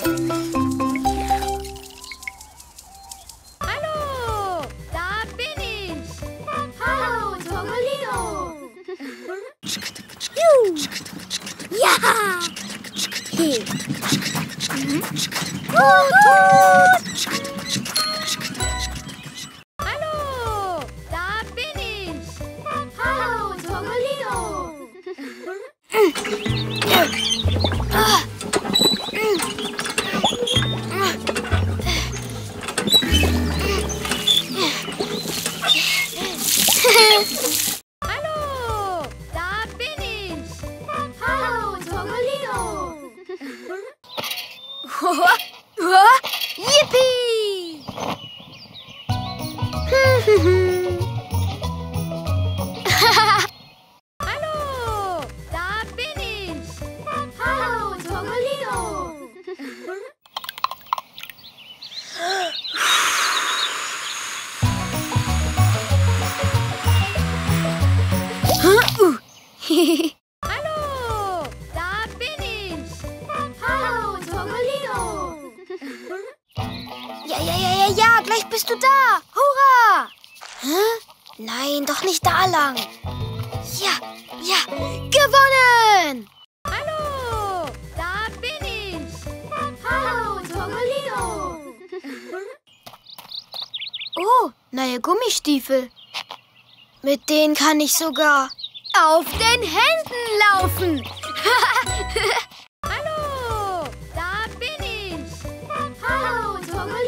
Hallo, da bin ich. Hallo, Toggolino. Ja. Okay. Hallo, da bin ich. Hallo, Toggolino. Hallo, da bin ich. Hallo, Toggolino. Yippie! Hallo, da bin ich. Hallo, Toggolino. Hallo, da bin ich. Hallo, Toggolino. Ja, gleich bist du da. Hurra! Hä? Nein, doch nicht da lang. Ja, gewonnen! Hallo, da bin ich. Hallo, Toggolino. Oh, neue Gummistiefel. Mit denen kann ich sogar auf den Händen laufen. Hallo, da bin ich. Hallo, Toggolino.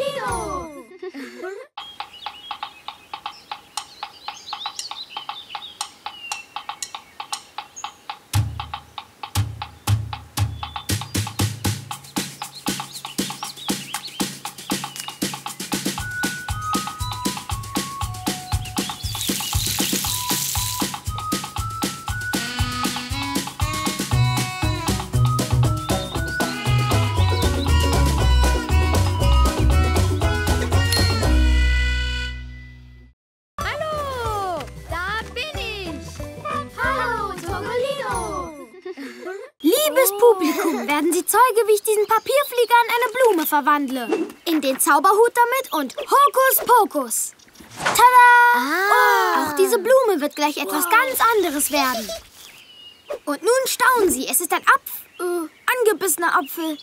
Wie ich diesen Papierflieger in eine Blume verwandle. In den Zauberhut damit und Hokus Pokus. Tada! Ah. Oh, auch diese Blume wird gleich etwas ganz anderes werden. Und nun staunen Sie, es ist ein angebissener Apfel.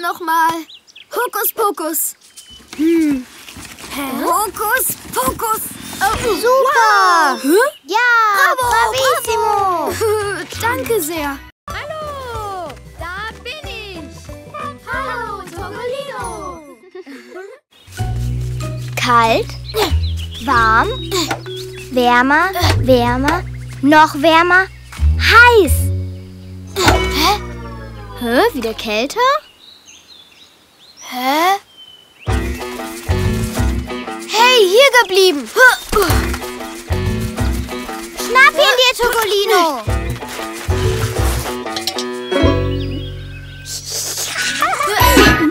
Nochmal. Hokus Pokus. Hokus Pokus. Oh, super! Wow. Ja, bravo, bravissimo! Danke sehr. Kalt, warm, wärmer, wärmer, noch wärmer, heiß. Hä? Wieder kälter? Hä? Hey, hier geblieben. Schnapp ihn dir, Toggolino.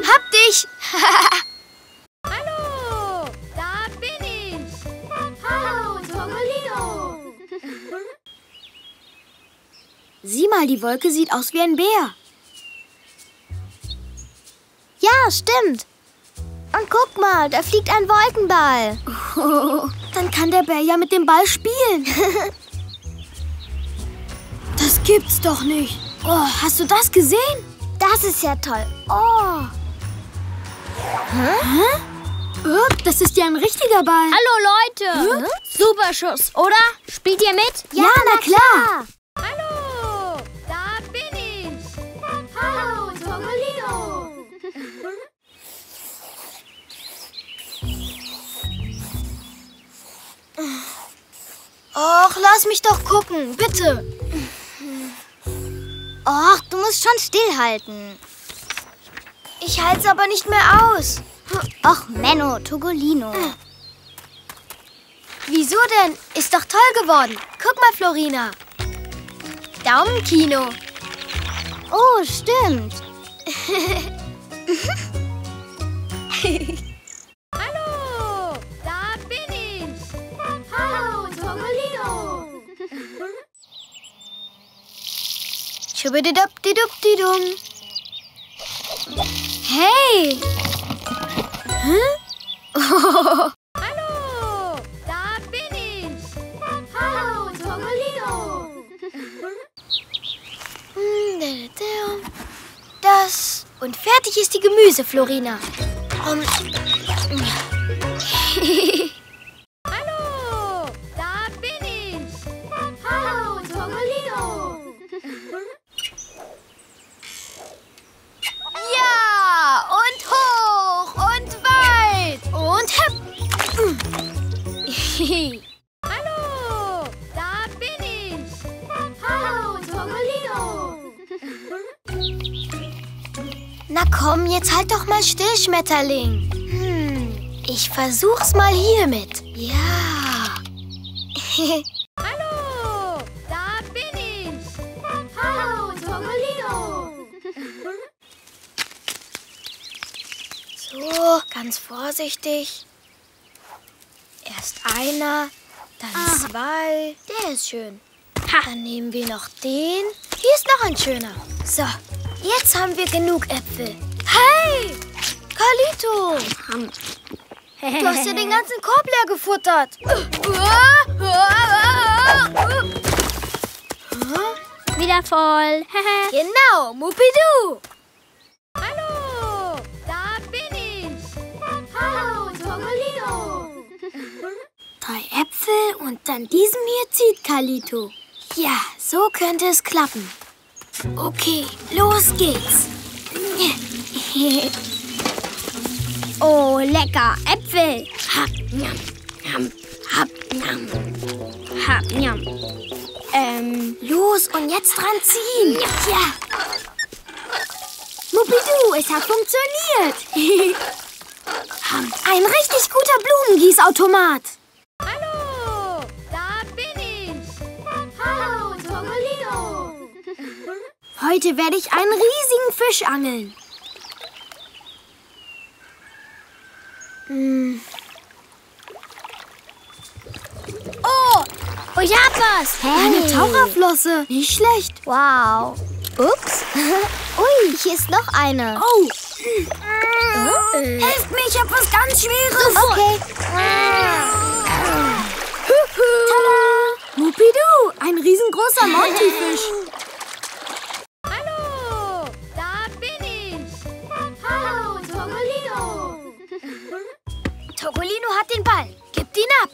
Hab dich. Hallo, da bin ich. Hallo, Toggolino. Sieh mal, die Wolke sieht aus wie ein Bär. Ja, stimmt. Und guck mal, da fliegt ein Wolkenball. Oh, dann kann der Bär ja mit dem Ball spielen. Das gibt's doch nicht. Oh, hast du das gesehen? Das ist ja toll. Oh. Hä? Oh, das ist ja ein richtiger Ball. Hallo, Leute. Hm? Super Schuss, oder? Spielt ihr mit? Ja, na klar. Hallo, da bin ich. Hallo, Toggolino. Och, lass mich doch gucken, bitte. Och, du musst schon stillhalten. Ich halte es aber nicht mehr aus. Och, Menno, Toggolino. Wieso denn? Ist doch toll geworden. Guck mal, Florina. Daumenkino. Oh, stimmt. Hallo, da bin ich. Hallo, Toggolino. Schubididubdidubdidum. Hey! Hm? Oh. Hallo, da bin ich! Hallo, Toggolino! Das und fertig ist die Gemüse, Florina. Hallo, da bin ich! Hallo, Toggolino! Ja, und hoch und weit und hüpf! Hallo, da bin ich! Hallo, Toggolino! Na komm, jetzt halt doch mal still, Schmetterling. Ich versuch's mal hiermit. Ja. Hallo, da bin ich. Hallo, Toggolino. So, ganz vorsichtig. Erst einer, dann zwei. Der ist schön. Ha. Dann nehmen wir noch den. Hier ist noch ein schöner. So, jetzt haben wir genug Äpfel. Hey, Carlito. Du hast ja den ganzen Korb leer gefuttert. Wieder voll. Genau, Muppidu. Hallo, da bin ich. Hallo, Toggolino. Drei Äpfel und dann diesem hier zieht Carlito. Ja, so könnte es klappen. Okay, los geht's. Oh, lecker Äpfel. Hab, njam, njam, hab, njam. Hab, njam. Los und jetzt dran ziehen. Ja. Muppidu, es hat funktioniert. Ein richtig guter Blumengießautomat. Hallo, da bin ich. Hallo, Toggolino. Heute werde ich einen riesigen Fisch angeln. Oh, ich hab was. Hey. Eine Taucherflosse. Nicht schlecht. Wow. Ups. Ui, hier ist noch eine. Oh. Helft mir, ich hab was ganz Schweres. Okay. Tada. Muppidu, ein riesengroßer Monty-Fisch. Hallo, da bin ich. Hallo, Toggolino. Toggolino hat den Ball. Gibt ihn ab.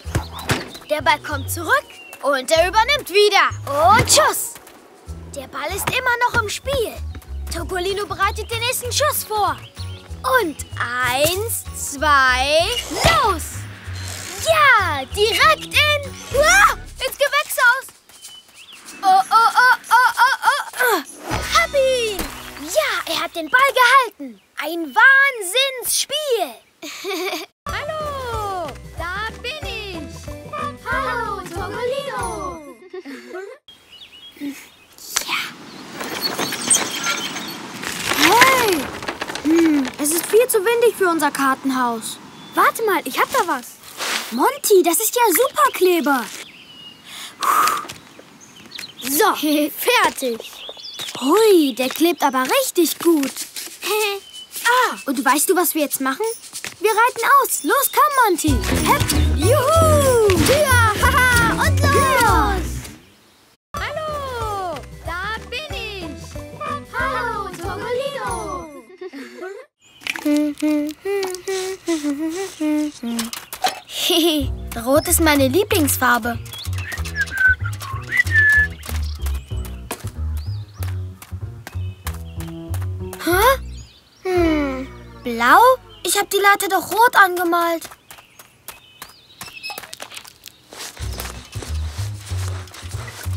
Der Ball kommt zurück und er übernimmt wieder. Und Schuss. Der Ball ist immer noch im Spiel. Toggolino bereitet den nächsten Schuss vor. Und 1, 2, los! Ja, direkt in... ins Gewächshaus. Hab ihn! Ja, er hat den Ball gehalten. Ein Wahnsinnsspiel. Hallo, da bin ich. Hallo, Toggolino. Ja. Hey! Es ist viel zu windig für unser Kartenhaus. Warte mal, ich hab da was. Monty, das ist ja Superkleber. So, fertig. Hui, der klebt aber richtig gut. Und weißt du, was wir jetzt machen? Wir reiten aus. Los, komm, Monty. Hep. Juhu. Ja, haha. Und los. Genau. Hallo, da bin ich. Hallo, Toggolino. Rot ist meine Lieblingsfarbe. Blau? Ich habe die Leiter doch rot angemalt.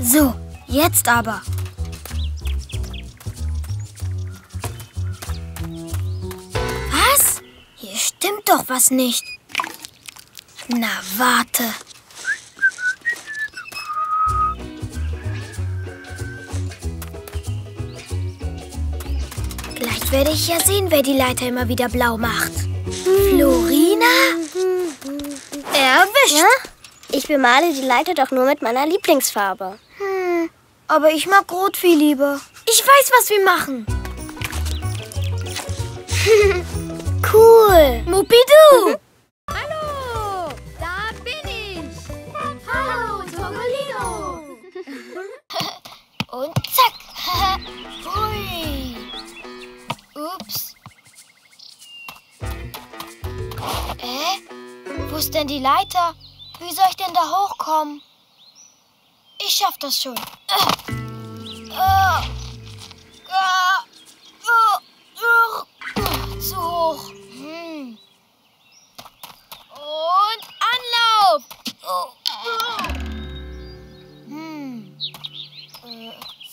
So, jetzt aber. Was? Hier stimmt doch was nicht. Na, warte. Gleich werde ich ja sehen, wer die Leiter immer wieder blau macht. Florina? Erwischt! Ja? Ich bemale die Leiter doch nur mit meiner Lieblingsfarbe. Aber ich mag Rot viel lieber. Ich weiß, was wir machen. Cool. Muppidu. Hallo, da bin ich. Hallo, Toggolino. Und zack. Hui. Ups. Wo ist denn die Leiter? Wie soll ich denn da hochkommen? Ich schaff das schon. Zu hoch. Und Anlauf.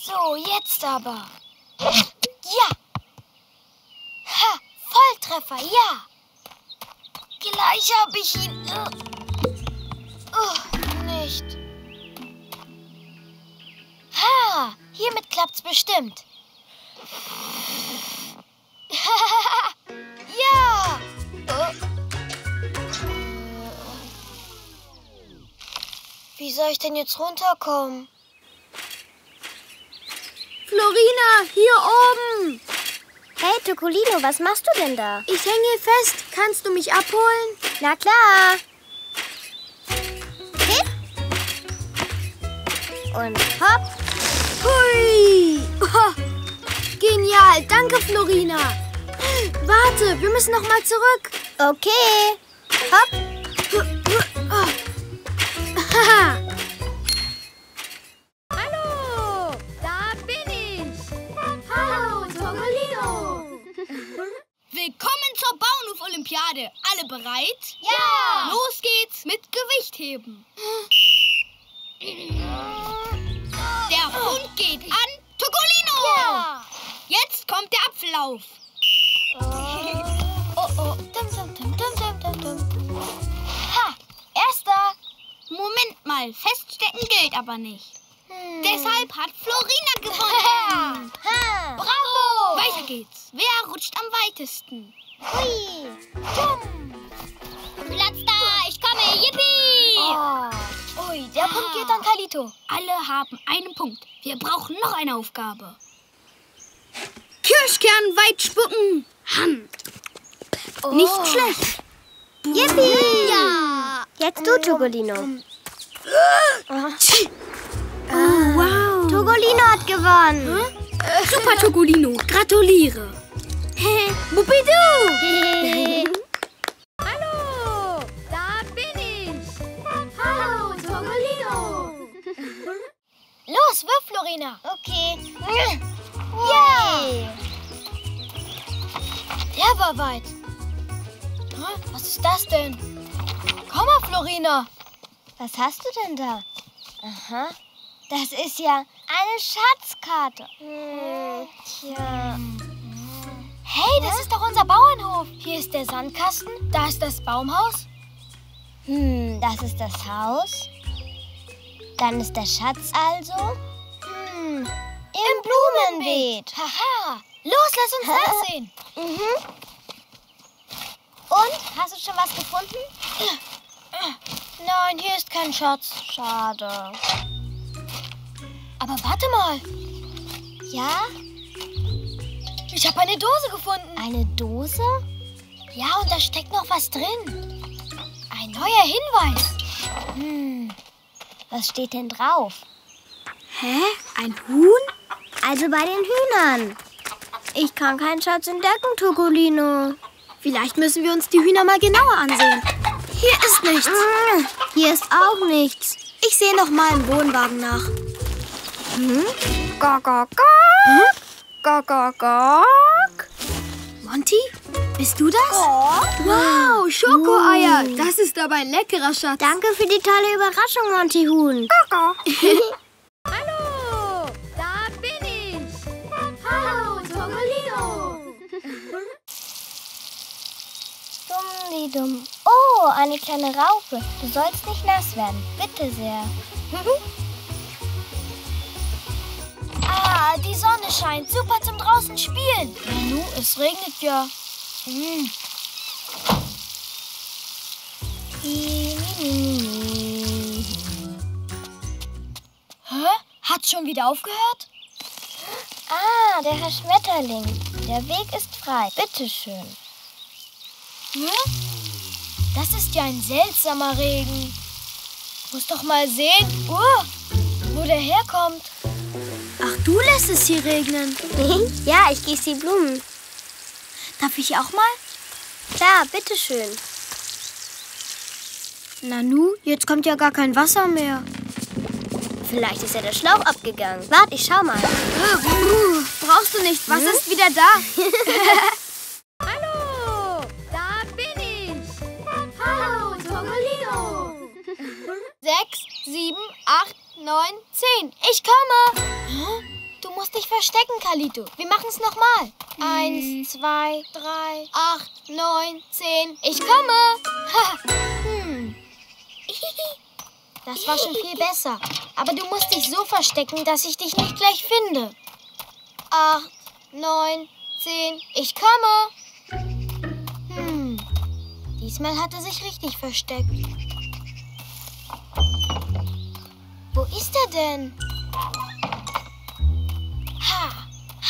So, jetzt aber. Ja. Ha, Volltreffer, ja. Gleich habe ich ihn. Nicht. Ha, hiermit klappt's bestimmt. Ja! Wie soll ich denn jetzt runterkommen? Florina, hier oben! Hey, Toggolino, was machst du denn da? Ich hänge hier fest. Kannst du mich abholen? Na klar. Hip. Und hopp. Hui! Oh, genial. Danke, Florina. Warte, wir müssen noch mal zurück. Okay. Hopp. Hallo, da bin ich. Hallo, Toggolino. Willkommen zur Bauernhof-Olympiade. Alle bereit? Ja. Los geht's mit Gewichtheben. Der Hund geht an Toggolino. Ja. Jetzt kommt der Apfellauf. Oh. Ha, erster. Moment mal, feststecken gilt aber nicht. Deshalb hat Florina gewonnen. Bravo. Weiter geht's. Wer rutscht am weitesten? Hui. Platz da, ich komme. Yippie. Ui, der Punkt geht an Carlito. Alle haben einen Punkt. Wir brauchen noch eine Aufgabe. Kirschkern weit spucken. Nicht schlecht. Yippie! Ja. Jetzt du, Toggolino. Wow. Toggolino hat gewonnen. Super, Toggolino. Gratuliere. Muppidu! Hallo, da bin ich. Hallo, Toggolino. Los, wirf, Florina. Okay. Yeah. Der war weit. Was ist das denn? Komm mal, Florina. Was hast du denn da? Aha. Das ist ja eine Schatzkarte. Tja. Hey, das ist doch unser Bauernhof. Hier ist der Sandkasten. Da ist das Baumhaus. Das ist das Haus. Dann ist der Schatz also. Im Blumenbeet. Haha. Los, lass uns nachsehen. Und, hast du schon was gefunden? Nein, hier ist kein Schatz. Schade. Aber warte mal. Ja? Ich habe eine Dose gefunden. Eine Dose? Ja, und da steckt noch was drin. Ein neuer Hinweis. Was steht denn drauf? Hä? Ein Huhn? Also bei den Hühnern. Ich kann keinen Schatz entdecken, Toggolino. Vielleicht müssen wir uns die Hühner mal genauer ansehen. Hier ist nichts. Hier ist auch nichts. Ich sehe noch mal im Wohnwagen nach. Gok, gok, gok. Gok, gok, gok. Monty, bist du das? Wow, Schokoeier. Das ist aber ein leckerer Schatz. Danke für die tolle Überraschung, Monty Huhn. Gok, gok. Dumm. Oh, eine kleine Raupe. Du sollst nicht nass werden. Bitte sehr. Die Sonne scheint. Super zum draußen spielen. Nanu, es regnet ja. Hä? Hat's schon wieder aufgehört? Der Herr Schmetterling. Der Weg ist frei. Bitteschön. Hm? Das ist ja ein seltsamer Regen. Muss doch mal sehen, wo der herkommt. Ach, du lässt es hier regnen. Ja, ich gieße die Blumen. Darf ich auch mal? Klar, bitteschön. Nanu, jetzt kommt ja gar kein Wasser mehr. Vielleicht ist ja der Schlauch abgegangen. Warte, ich schau mal. Brauchst du nicht, Wasser ist wieder da. Hallo, da bin ich. Hallo, Toggolino. 6, 7, 8, 9, 10. Ich komme. Du musst dich verstecken, Carlito. Wir machen es nochmal. 1, 2, 3, 8, 9, 10. Ich komme. Das war schon viel besser. Aber du musst dich so verstecken, dass ich dich nicht gleich finde. 8, 9, 10. Ich komme. Diesmal hat er sich richtig versteckt. Wo ist er denn?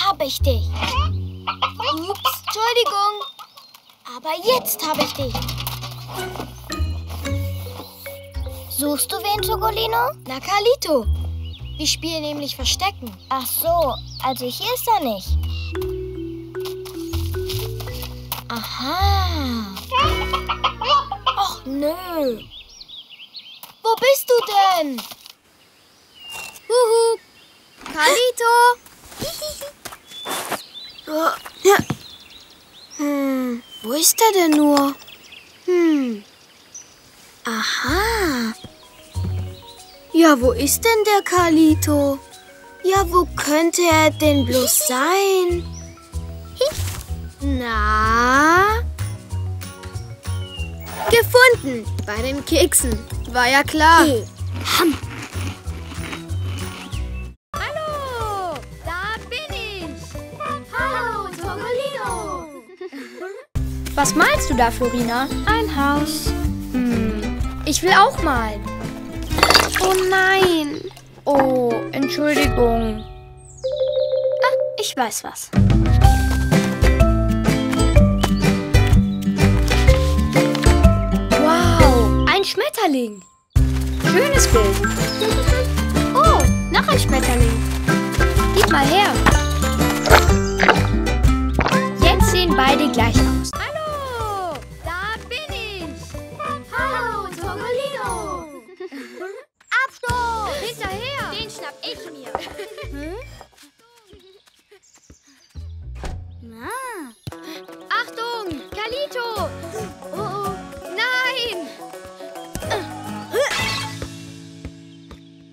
Hab ich dich. Ups, Entschuldigung. Aber jetzt habe ich dich. Suchst du wen, Toggolino? Na, Carlito. Wir spielen nämlich Verstecken. Ach so, also hier ist er nicht. Aha. Ach, nö. Wo bist du denn? Huhu. Carlito. Wo ist er denn nur? Aha. Ja, wo ist denn der Carlito? Ja, wo könnte er denn bloß sein? Na? Gefunden! Bei den Keksen. War ja klar. Hallo, da bin ich. Hallo, Toggolino. Was malst du da, Florina? Ein Haus. Ich will auch malen. Oh nein. Oh, Entschuldigung. Ich weiß was. Wow, ein Schmetterling. Schönes Bild. Oh, noch ein Schmetterling. Gib mal her. Jetzt sehen beide gleich aus. Hallo, da bin ich. Hallo, Toggolino. Abstoß! Hinterher! Den schnapp ich mir! Achtung! Carlito! Oh, nein!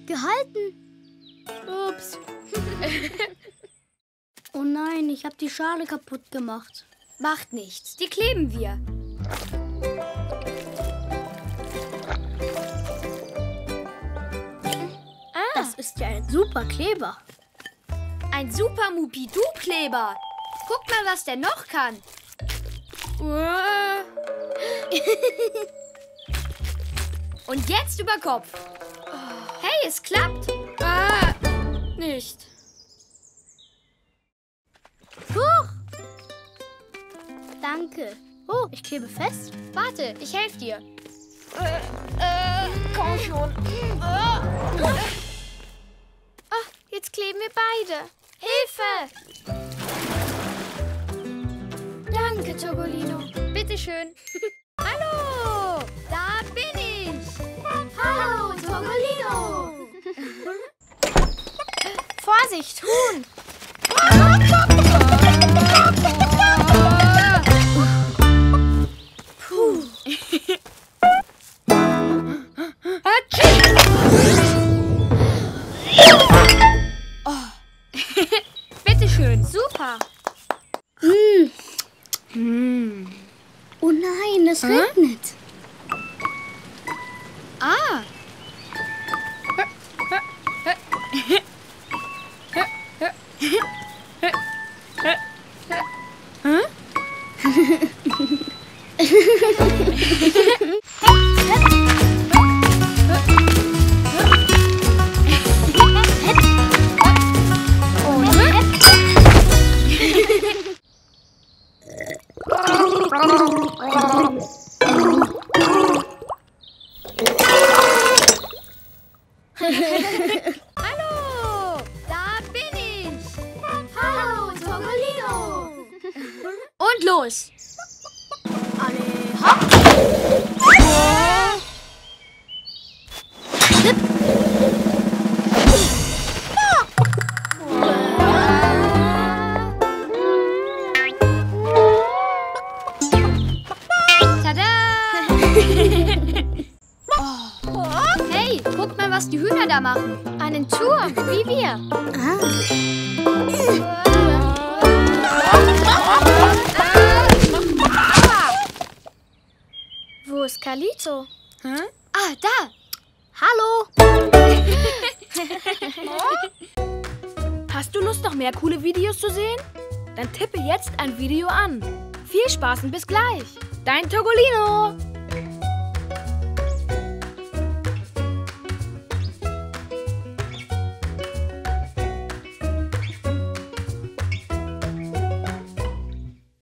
Gehalten! Ups! Oh nein, ich habe die Schale kaputt gemacht. Macht nichts, die kleben wir. Das ist ja ein super Kleber. Ein super Muppidu-Kleber. Guck mal, was der noch kann. Und jetzt über Kopf. Hey, es klappt. Nicht. Huch. Danke. Oh, ich klebe fest. Warte, ich helfe dir. Komm schon. Jetzt kleben wir beide. Hilfe! Danke, Toggolino. Bitteschön. Hallo, da bin ich. Hallo, Toggolino. Vorsicht, Huhn. Puh. Schön, super. Oh nein, es regnet. Hallo, da bin ich. Hallo, Toggolino. Und los. Alle hopp. Hey, guck mal, was die Hühner da machen. Einen Turm, wie wir. Wo ist Carlito? Hm? Ah, da. Hallo. Hast du Lust, noch mehr coole Videos zu sehen? Dann tippe jetzt ein Video an. Viel Spaß und bis gleich. Dein Toggolino.